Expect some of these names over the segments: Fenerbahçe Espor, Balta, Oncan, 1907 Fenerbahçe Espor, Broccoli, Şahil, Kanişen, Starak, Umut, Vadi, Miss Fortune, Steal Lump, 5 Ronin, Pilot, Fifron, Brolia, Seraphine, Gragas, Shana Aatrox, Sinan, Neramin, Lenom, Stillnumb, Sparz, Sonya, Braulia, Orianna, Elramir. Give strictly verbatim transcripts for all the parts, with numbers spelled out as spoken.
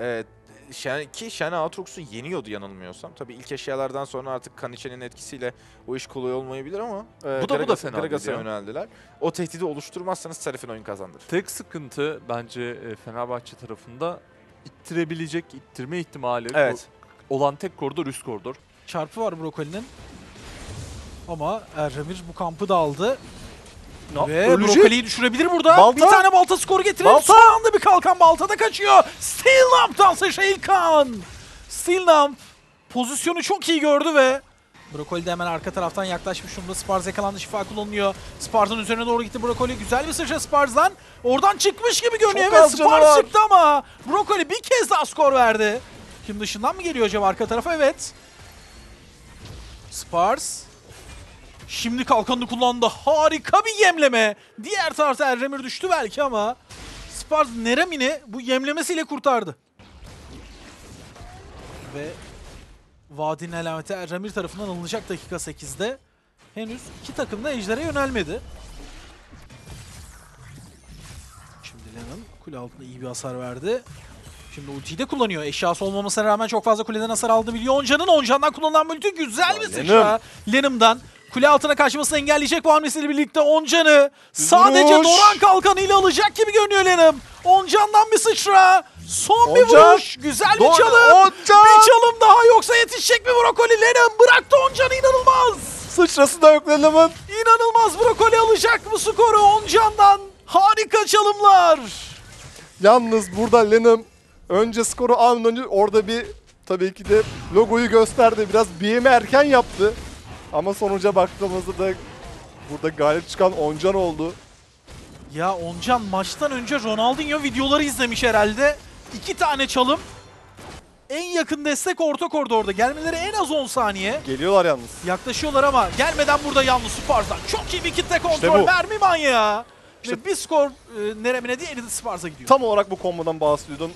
Ee, ki Shana Aatrox'u yeniyordu yanılmıyorsam. Tabii ilk eşyalardan sonra artık Kanişen'in etkisiyle o iş kolay olmayabilir ama e, bu da, bu da fena Gragas'a yöneldiler. O tehdidi oluşturmazsanız Serif'in oyun kazandırır. Tek sıkıntı bence Fenerbahçe tarafında ittirebilecek, ittirme ihtimali evet. olan tek koridor üst koridor. Çarpı var Broccoli'nin. Ama Elramir bu kampı da aldı. No, ve Broccoli'yi düşürebilir burada. Balta. Bir tane balta skoru getirir. Balta. Son anda bir kalkan baltada kaçıyor. Steal Lump'tansa Şahil kan. Steal Lump pozisyonu çok iyi gördü ve Broccoli de hemen arka taraftan yaklaşmış durumda. Sparz yakalandı, şifa kullanılıyor. Sparz'ın üzerine doğru gitti Broccoli. Güzel bir sıçra Sparz'dan. Oradan çıkmış gibi görünüyor. Evet, Sparz çıktı ama Broccoli bir kez daha skor verdi. Kim dışından mı geliyor acaba arka tarafa? Evet. Sparz. Şimdi kalkanını kullandı. Harika bir yemleme. Diğer tarafta Elramir düştü belki ama Sparz Neramin'i bu yemlemesiyle kurtardı. Ve Vadi'nin alameti Elramir tarafından alınacak dakika sekizde. Henüz iki takım da ejderha yönelmedi. Şimdi Lenom kule altında iyi bir hasar verdi. Şimdi ultiyi de kullanıyor. Eşyası olmamasına rağmen çok fazla kuleden hasar aldı biliyor. Oncan'ın Oncan'dan kullanılan ulti güzel ya bir sıçra. Lenom'dan. Kule altına kaçmasını engelleyecek bu hamlesiyle birlikte Oncan'ı sadece Doran kalkanıyla alacak gibi görünüyor Lenom. Oncan'dan bir sıçra. Son Oncan, bir vuruş. Güzel bir çalım. Oncan. Bir çalım daha yoksa yetişecek mi Broccoli? Lenom bıraktı Oncan'ı inanılmaz. Sıçrası da yok Lenom'un. İnanılmaz Broccoli alacak bu skoru Oncan'dan. Harika çalımlar. Yalnız burada Lenom önce skoru almadan önce orada bir tabii ki de logoyu gösterdi. Biraz B M'i erken yaptı. Ama sonuca baktığımızda da burada galip çıkan Oncan oldu. Ya Oncan maçtan önce Ronaldinho videoları izlemiş herhalde. İki tane çalım. En yakın destek orta koridorda. Gelmeleri en az on saniye. Geliyorlar yalnız. Yaklaşıyorlar ama gelmeden burada yalnız Sparz'dan. Çok iyi bir kitle kontrol. Mermi manyağı. İşte ve bir skor e, Neramin'e diğeri de Sparz'a gidiyor. Tam olarak bu kombodan bahsediyordum.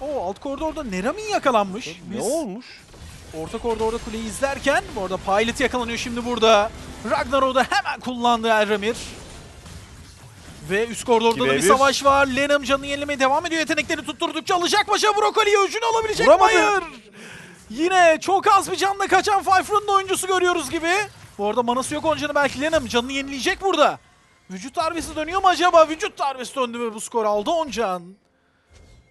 Oo, alt koridorda Neramin yakalanmış. Ne Biz... olmuş? Orta koridorda kuleyi izlerken, bu arada Pilot yakalanıyor şimdi burada. Ragnarok'u da hemen kullandı Elramir. Ve üst koridorda da bir savaş var. Lenom canını yenilemeye devam ediyor. Yetenekleri tutturdukça alacak başa Broccoli'yi öcünü alabilecek. Vuramadı. Hayır. Yine çok az bir canla kaçan Fifron'un oyuncusu görüyoruz gibi. Bu arada manası yok Oncan'ı belki Lenom canını yenileyecek burada. Vücut darbesi dönüyor mu acaba? Vücut darbesi döndü mü bu skor aldı Oncan.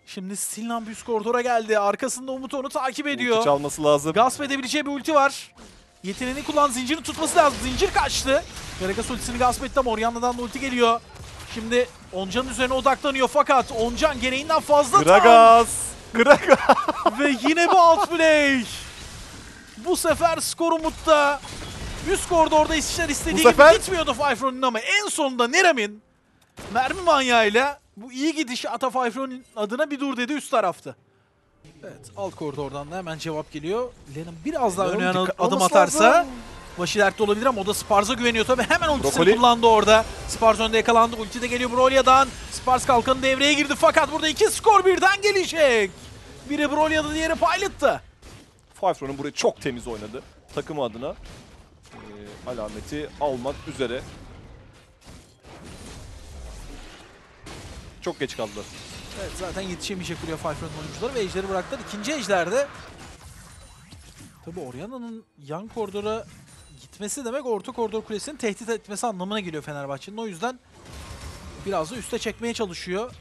Şimdi Stillnumb üst koridora geldi. Arkasında Umut onu takip ediyor. Ulti çalması lazım. Gasp edebileceği bir ulti var. Yeteneğini kullan, zincirini tutması lazım. Zincir kaçtı. Gragas ultisini gasp etti ama Orianna'dan da ulti geliyor. Şimdi Oncan'ın üzerine odaklanıyor fakat Oncan gereğinden fazla. Gragas! Gragas! Ve yine bu alt play. Bu sefer skor Umut'ta. Üst koridorda işler istediği bu gibi sefer... gitmiyordu Five Ronin ama en sonunda Neramin mermi manyağıyla bu iyi gidişi Ata Five Ronin adına bir dur dedi üst tarafta. Evet alt koridordan da hemen cevap geliyor. Lenom biraz daha öne adım atarsa lazım. Başı dertte olabilir ama o da Sparz'a güveniyor tabi. Hemen ultisini Broccoli kullandı orada. Sparz önde yakalandı. Ulti de geliyor Braulia'dan. Sparz kalkanı devreye girdi fakat burada iki skor birden gelecek. Biri Braulia'da diğeri Pilot'ta. Five Ronin burayı çok temiz oynadı. Takım adına e, alameti almak üzere. Çok geç kaldılar. Evet zaten yetişemeyecek buraya Five Ronin oyuncuları ve ejderi bıraktılar. İkinci ejderde tabi Orianna'nın yan koridora gitmesi demek orta koridor kulesini tehdit etmesi anlamına geliyor Fenerbahçe'nin. O yüzden biraz da üste çekmeye çalışıyor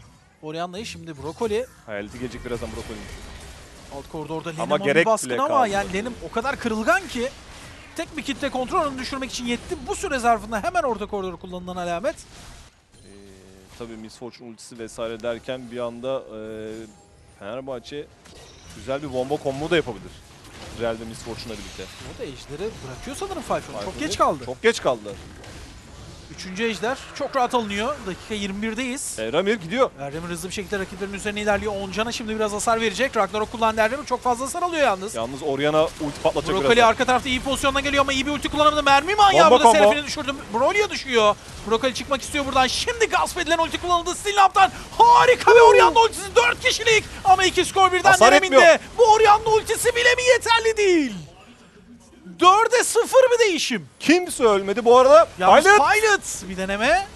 Orianna'yı şimdi Broccoli. Hayaleti gelecek birazdan Broccoli'nin. Alt koridorda Lenom'un bir baskın ama kaldı. Yani Lenom o kadar kırılgan ki tek bir kitle kontrolünü düşürmek için yetti. Bu süre zarfında hemen orta koridoru kullanılan alamet. Tabii Miss Fortune ultisi vesaire derken bir anda e, Fenerbahçe güzel bir bomba kombo da yapabilir. Real'de Miss Fortune'la birlikte. O da ejderi bırakıyor sanırım Five Ronin. Çok geç kaldı. Çok geç kaldı. Üçüncü ejder çok rahat alınıyor. Dakika yirmi birdeyiz. Elramir gidiyor. Elramir hızlı bir şekilde rakiplerin üzerine ilerliyor. Oncan'a şimdi biraz hasar verecek. Ragnarok kullandı Elramir. Çok fazla hasar alıyor yalnız. Yalnız Orianna ulti patlatacak biraz. Broccoli arka tarafta iyi pozisyondan geliyor ama iyi bir ulti kullanamadı. Mermi manyağı burada Serafini düşürdü. Braulia düşüyor. Broccoli çıkmak istiyor buradan. Şimdi gasp edilen ulti kullanıldı. Stillnumb'dan harika bir Orianna ultisi. Dört kişilik ama iki skor birden Neramin'de. Bu Orianna ultisi bile mi yeterli değil? dörde sıfır bir değişim. Kimse ölmedi bu arada. Pilot. Pilot bir deneme.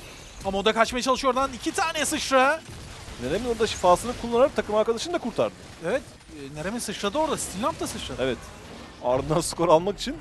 Ama o da kaçmaya çalışıyor oradan. İki tane sıçra. Neramin orada şifasını kullanarak takım arkadaşını da kurtardı. Evet. Neramin sıçradı orada. Stillnumb da sıçradı. Evet. Ardından skor almak için.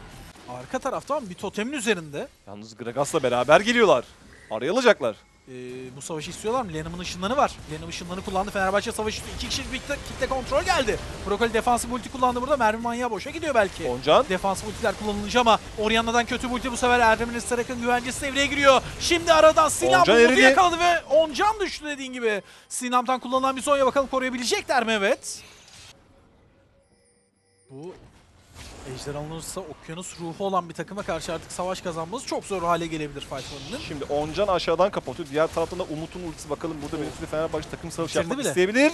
Arka taraftan bir totemin üzerinde. Yalnız Gragas'la beraber geliyorlar. Araya alacaklar. Ee, bu savaşı istiyorlar mı? Lenom'un ışınlarını var. Lenom ışınlarını kullandı. Fenerbahçe savaşı iki kişilik bir kitle kontrol geldi. Broccoli defansif ulti kullandı burada. Mermi manyağı boşa gidiyor belki. Oncan. Defansif ultiler kullanılınca ama Orianna'dan kötü ulti bu sefer. Erdemir'in Starak'ın güvencesi devreye giriyor. Şimdi aradan Sinan bunu yakaladı ve Oncan düştü dediğin gibi. Sinan'dan kullanılan bir Sonya bakalım koruyabilecekler mi? Evet. Bu... Ejder alınırsa okyanus ruhu olan bir takıma karşı artık savaş kazanması çok zor hale gelebilir Fifron'un. Şimdi Oncan aşağıdan kapatıyor. Diğer taraftan da Umut'un ultisi bakalım. Burada birisi Fenerbahçe takım savaşı bitirdi yapmak bile. İsteyebilir.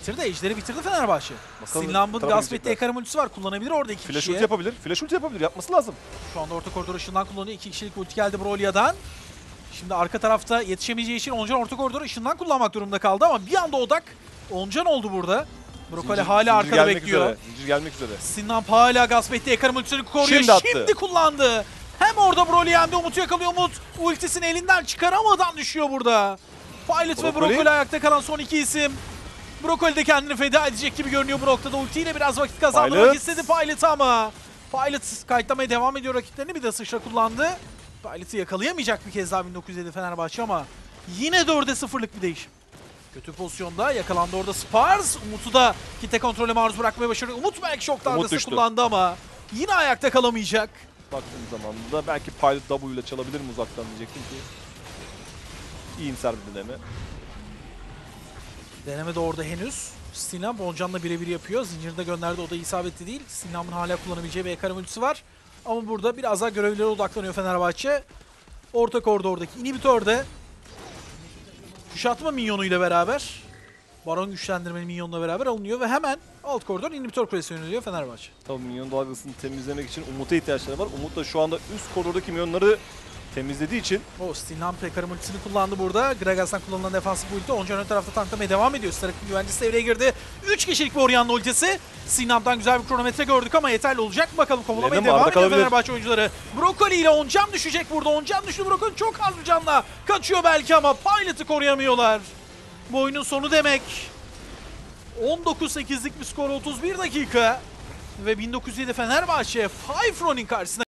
Bitirdi. Ejderi bitirdi Fenerbahçe. Sinan B'ın gasp ettiği Ekarım ultisi var. Kullanabilir orada iki Flash kişiye. Flash ulti yapabilir. Flash ulti yapabilir. Yapması lazım. Şu anda orta koridor ışından kullanıyor. İki kişilik ulti geldi Braulia'dan. Şimdi arka tarafta yetişemeyeceği için Oncan orta koridor ışından kullanmak durumunda kaldı ama bir anda odak Oncan oldu burada. Broccoli zincir, hala zincir arkada bekliyor. Üzere, zincir gelmek üzere. Sinan hala gasp etti. Ekarım ultisini koruyor. Şimdi, Şimdi kullandı. Hem orada Broly hem de Umut'u yakalıyor. Umut ultisini elinden çıkaramadan düşüyor burada. Pilot Broccoli ve Broccoli ayakta kalan son iki isim. Broccoli de kendini feda edecek gibi görünüyor bu noktada. Ultiyle biraz vakit kazandırmak Pilot. istedi Pilot'ı ama. Pilot kayıtlamaya devam ediyor rakiplerini. Bir de sıçra kullandı. Pilot'ı yakalayamayacak bir kez daha bin dokuz yüz yedi Fenerbahçe ama yine dörde sıfırlık bir değişim. Kötü pozisyonda yakalandı orada Sparz. Umut'u da kitle kontrolü maruz bırakmaya başarıyor. Umut belki şok darbesi kullandı ama yine ayakta kalamayacak. Baktığım zaman da belki Pilot W ile çalabilir mi uzaktan diyecektim ki. İyi inser bir deneme. Deneme de orada henüz. Stillnumb Oncan'la birebir yapıyor. Zincirinde gönderdi, o da isabetli değil. Stillnumb'ın hala kullanabileceği bir Ekarım ultisi var. Ama burada biraz daha görevlere odaklanıyor Fenerbahçe. Orta koridordaki inhibitörde. Kuşatma minyonuyla beraber, Baron güçlendirme minyonuyla beraber alınıyor ve hemen alt koridor inhibitor kulesi yöneliyor Fenerbahçe. Tabii minyon dalgasını temizlemek için Umut'a ihtiyaçları var. Umut da şu anda üst koridordaki minyonları temizlediği için. O Stillnumb Pekar'ın ultisini kullandı burada. Gragas'tan kullanılan defansif ulti. Oncan ön tarafta tanklamaya devam ediyor. Starak'ın güvencesi devreye girdi. üç kişilik bir Orianna ultisi. Stillnumb'dan güzel bir kronometre gördük ama yeterli olacak mı bakalım. Kovalamaya devam ediyor Fenerbahçe oyuncuları. Broccoli ile Oncan düşecek burada. Oncan düştü. Broccoli çok az bir canla kaçıyor belki ama Pilot'ı koruyamıyorlar. Bu oyunun sonu demek. on dokuz sekizlik bir skor otuz bir dakika. Ve bin dokuz yüz yedi Fenerbahçe Five Ronin karşısında.